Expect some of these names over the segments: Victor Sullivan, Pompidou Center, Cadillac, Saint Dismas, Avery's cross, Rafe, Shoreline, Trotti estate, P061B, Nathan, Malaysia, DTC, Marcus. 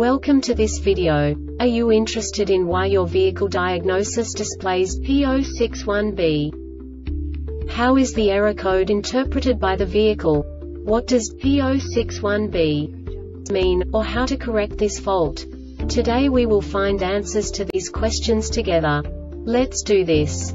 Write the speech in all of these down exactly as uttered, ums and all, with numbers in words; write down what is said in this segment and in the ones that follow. Welcome to this video. Are you interested in why your vehicle diagnosis displays P zero six one B? How is the error code interpreted by the vehicle? What does P zero six one B mean, or how to correct this fault? Today we will find answers to these questions together. Let's do this.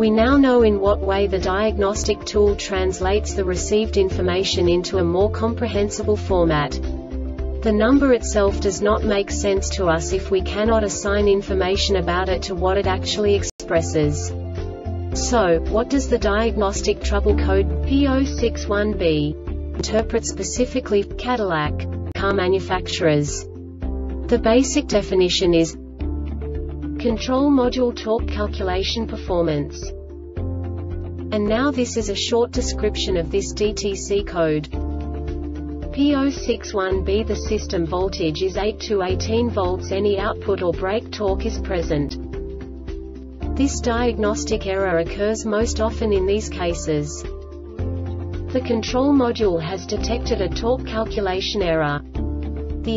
We now know in what way the diagnostic tool translates the received information into a more comprehensible format. The number itself does not make sense to us if we cannot assign information about it to what it actually expresses. So, what does the diagnostic trouble code P zero six one B interpret specifically for Cadillac car manufacturers? The basic definition is Control Module Torque Calculation Performance. And now this is a short description of this D T C code. P zero six one B. The system voltage is eight to eighteen volts. Any output or brake torque is present. This diagnostic error occurs most often in these cases. The control module has detected a torque calculation error. The